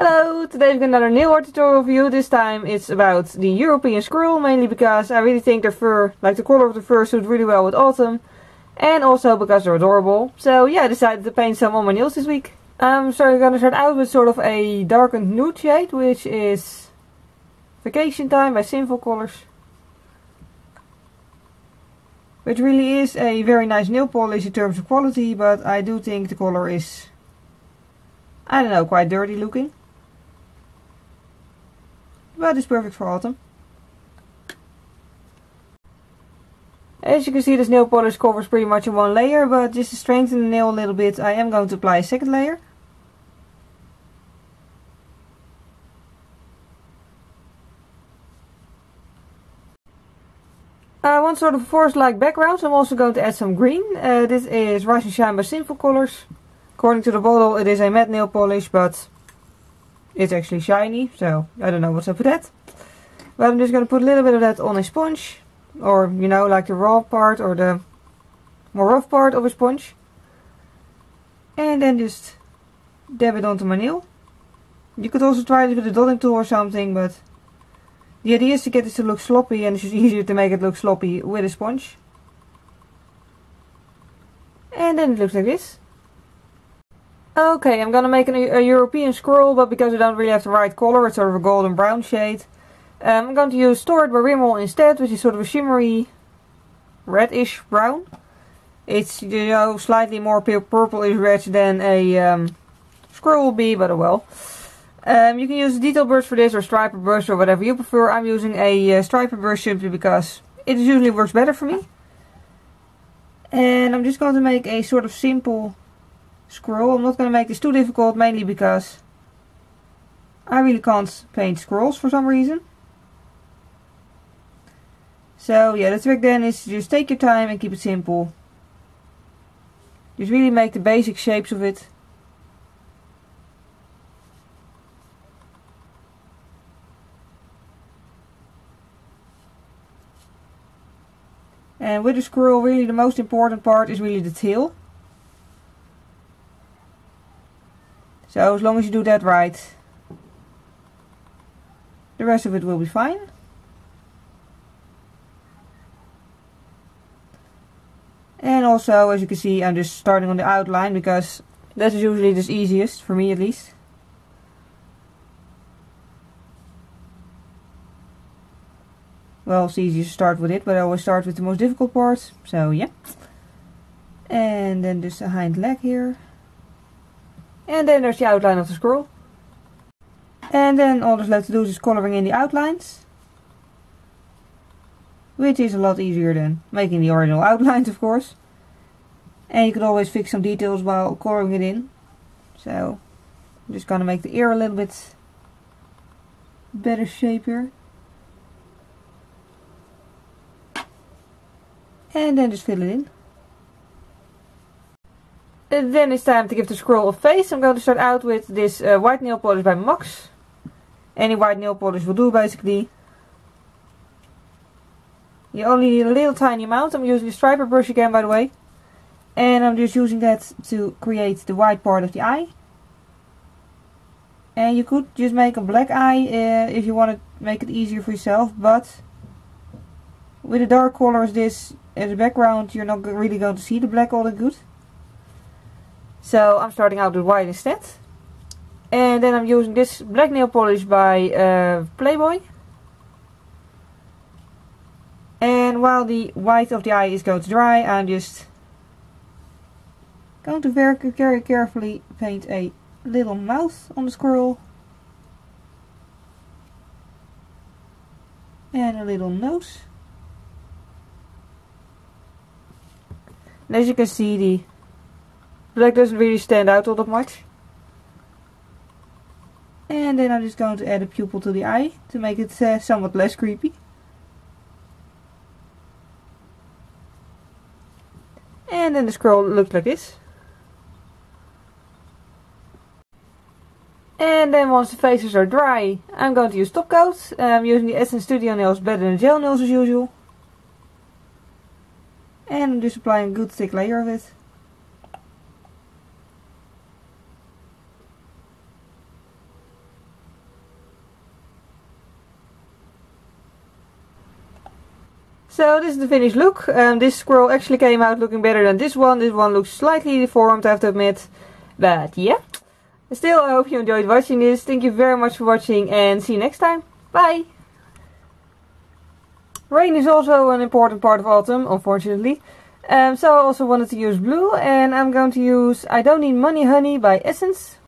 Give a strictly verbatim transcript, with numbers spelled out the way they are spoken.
Hello! Today we've got another nail art tutorial for you. This time it's about the European squirrel, mainly because I really think their fur, like the color of the fur, suits really well with autumn. And also because they're adorable. So yeah, I decided to paint some on my nails this week. Um, so I'm going to start out with sort of a darkened nude shade, which is Vacation Time by Sinful Colors. Which really is a very nice nail polish in terms of quality, but I do think the color is, I don't know, quite dirty looking. But it's perfect for autumn. As you can see, this nail polish covers pretty much in one layer, but just to strengthen the nail a little bit, I am going to apply a second layer. I want sort of a forest-like background, so I'm also going to add some green. Uh, this is Rise and Shine by Sinful Colors. According to the bottle, it is a matte nail polish, but it's actually shiny, so I don't know what's up with that. But I'm just going to put a little bit of that on a sponge. Or, you know, like the raw part or the more rough part of a sponge. And then just dab it onto my nail. You could also try this with a dotting tool or something, but the idea is to get this to look sloppy, and it's just easier to make it look sloppy with a sponge. And then it looks like this. Okay, I'm gonna make an, a European squirrel, but because I don't really have the right color, it's sort of a golden brown shade. Um, I'm going to use Torrid by Rimmel instead, which is sort of a shimmery reddish brown. It's, you know, slightly more purplish red than a um, squirrel will be, but oh well. Um, you can use a detail brush for this, or striper brush, or whatever you prefer. I'm using a uh, striper brush simply because it usually works better for me. And I'm just going to make a sort of simple squirrel. I'm not going to make this too difficult, mainly because I really can't paint squirrels for some reason. So yeah, the trick then is to just take your time and keep it simple. Just really make the basic shapes of it. And with a squirrel, really the most important part is really the tail. So as long as you do that right, the rest of it will be fine. And also, as you can see, I'm just starting on the outline because that is usually the easiest, for me at least. Well, it's easier to start with it, but I always start with the most difficult parts, so yeah. And then just a hind leg here. And then there's the outline of the squirrel. And then all that's left to do is coloring in the outlines. Which is a lot easier than making the original outlines, of course. And you can always fix some details while coloring it in. So, I'm just going to make the ear a little bit better shape here. And then just fill it in. And then it's time to give the squirrel a face. I'm going to start out with this uh, white nail polish by Max. Any white nail polish will do, basically. You only need a little tiny amount. I'm using a striper brush again, by the way. And I'm just using that to create the white part of the eye. And you could just make a black eye uh, if you want to make it easier for yourself. But with a dark color as this in the background, you're not really going to see the black all that good. So I'm starting out with white instead. And then I'm using this black nail polish by uh, Playboy. And while the white of the eye is going to dry, I'm just going to very, very carefully paint a little mouth on the squirrel. And a little nose. And as you can see, the black doesn't really stand out all that much. And then I'm just going to add a pupil to the eye to make it uh, somewhat less creepy. And then the squirrel looks like this. And then once the faces are dry, I'm going to use top coats. I'm using the Essence Studio Nails better than gel nails as usual. And I'm just applying a good thick layer of it. So this is the finished look. Um, this scroll actually came out looking better than this one. This one looks slightly deformed, I have to admit. But yeah. Still, I hope you enjoyed watching this. Thank you very much for watching and see you next time. Bye! Rain is also an important part of autumn, unfortunately. Um, so I also wanted to use blue, and I'm going to use I Don't Need Money Honey by Essence.